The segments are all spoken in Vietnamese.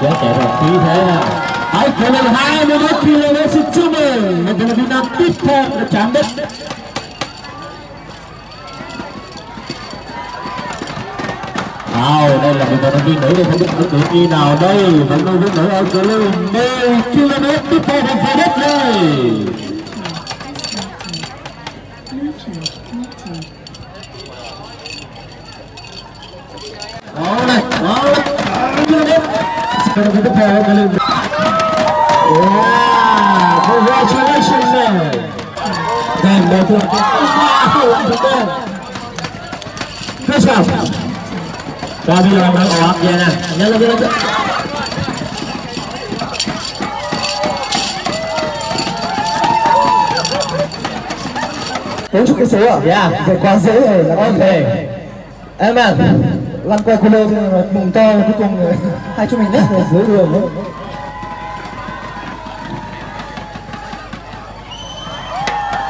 Sẽ kể một khí thế nào. Hãy khởi động 21km/h. Đội tuyển Việt Nam tiếp theo đã chạm đất. Wow, đây là một vận động viên nữ đây, không biết vận động viên nào đây. Vận động viên nữ ở cửa lưu 10km tiếp theo thành phố đất này. Đó này, đó này. Vận động viên tiếp theo ở cửa lưu. Wow, congratulations này. Đây, đây là cơ sở. Và bây giờ đang ổn về nè, nhanh lên lên. Bốn chục cái số à? Dạ. Vậy quá dễ rồi. Ok. Em ạ, lăn quay cô lô bụng to cuối cùng hai chúng mình nét dưới đường thôi.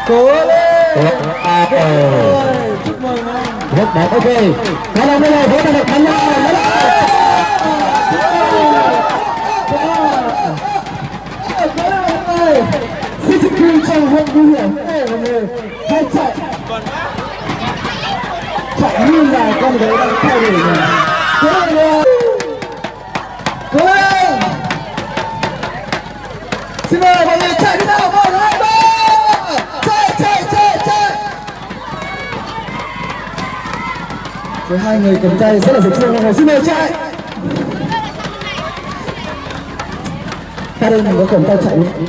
Cố lên. Rất đẹp, ok. Các bạn ơi, vỗ tay thật mạnh lên. Xin chúc mừng trong hôm vui vẻ mọi người. Hãy chạy. Chạy như là con gái đang theo đuổi mình. Cố lên. Cố lên. Xin mời mọi người chạy đi nào. Với hai người cầm tay rất là dễ thương, mọi người xin mời chạy. Ta đây mình có cầm tay chạy luôn.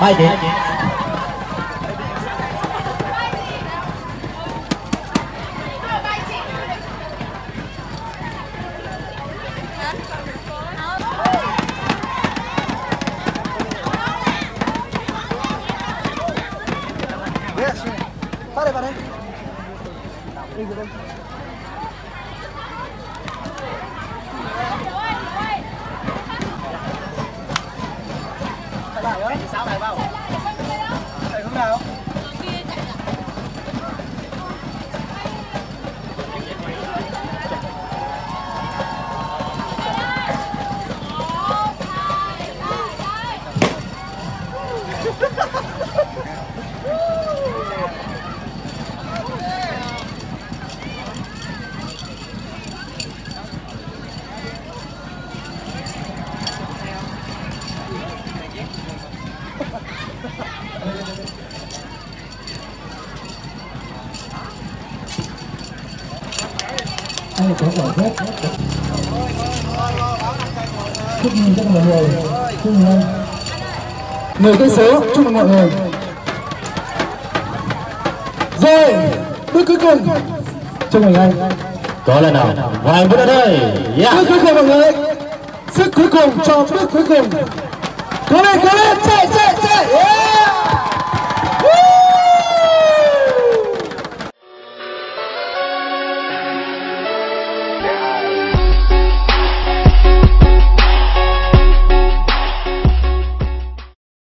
Hai chị. Mười cây số, chúc mừng mọi người. Rồi, bước cuối cùng. Chúc mừng anh. Có lần nào, vài bước đây. Bước cuối cùng mọi người. Sức cuối cùng cho bước cuối cùng. Cố lên, chạy, chạy, chạy.